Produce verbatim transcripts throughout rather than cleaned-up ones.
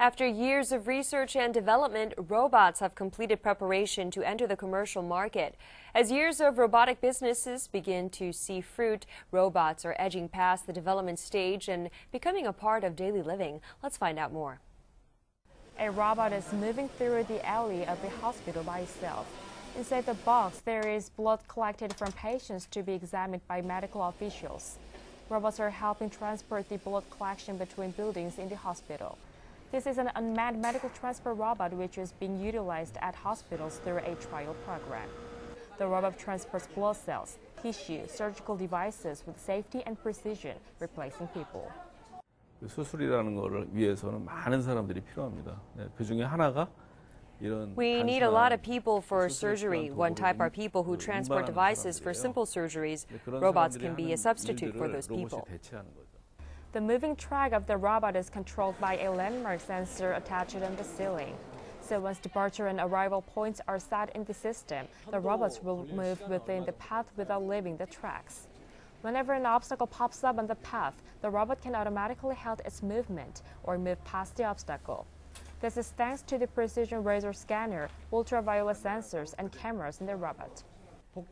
After years of research and development, robots have completed preparation to enter the commercial market. As years of robotic businesses begin to see fruit, robots are edging past the development stage and becoming a part of daily living. Let's find out more. A robot is moving through the alley of the hospital by itself. Inside the box, there is blood collected from patients to be examined by medical officials. Robots are helping transport the blood collection between buildings in the hospital. This is an unmanned medical transfer robot which is being utilized at hospitals through a trial program. The robot transports blood cells, tissue, surgical devices with safety and precision, replacing people. 수술이라는 거를 위해서는 많은 사람들이 필요합니다. 그 중에 하나가 We need a lot of people for surgery. One type are people who transport devices for simple surgeries. Robots can be a substitute for those people. The moving track of the robot is controlled by a landmark sensor attached on the ceiling. So once departure and arrival points are set in the system, the robots will move within the path without leaving the tracks. Whenever an obstacle pops up on the path, the robot can automatically halt its movement or move past the obstacle. This is thanks to the precision laser scanner, ultraviolet sensors, and cameras in the robot.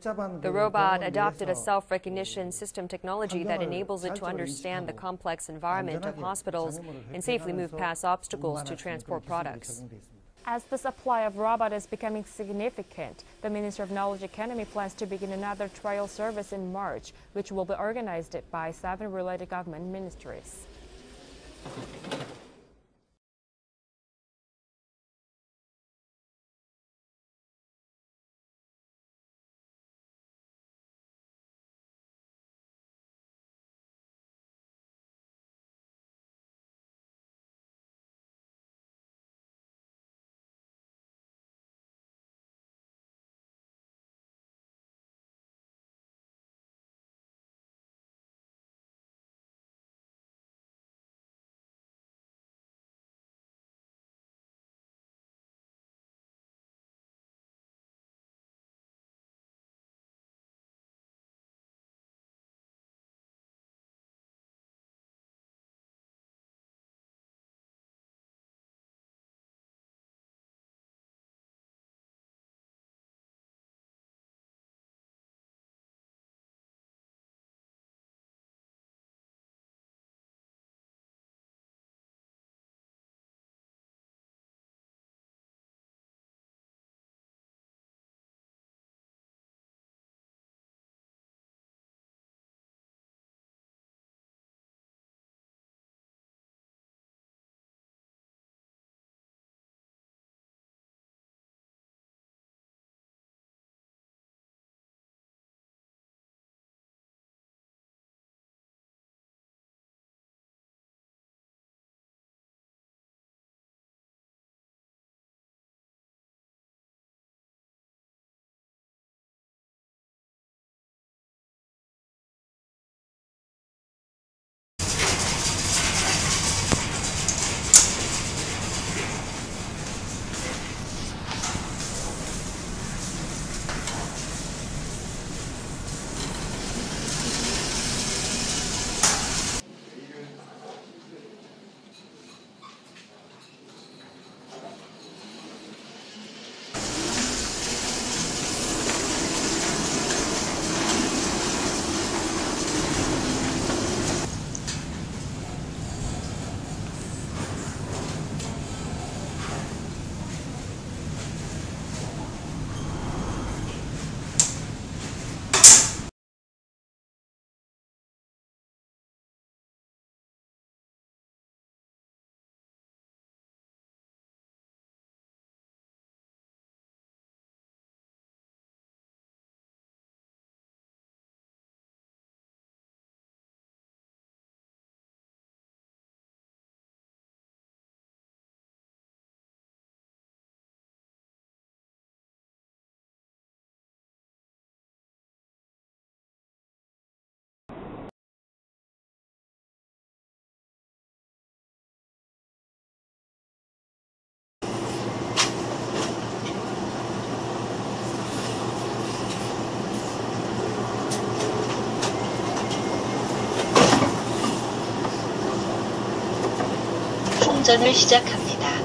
The robot adopted a self-recognition system technology that enables it to understand the complex environment of hospitals and safely move past obstacles to transport products. As the supply of robots is becoming significant, the Ministry of Knowledge Economy plans to begin another trial service in March, which will be organized by seven related government ministries. 발전을 시작합니다.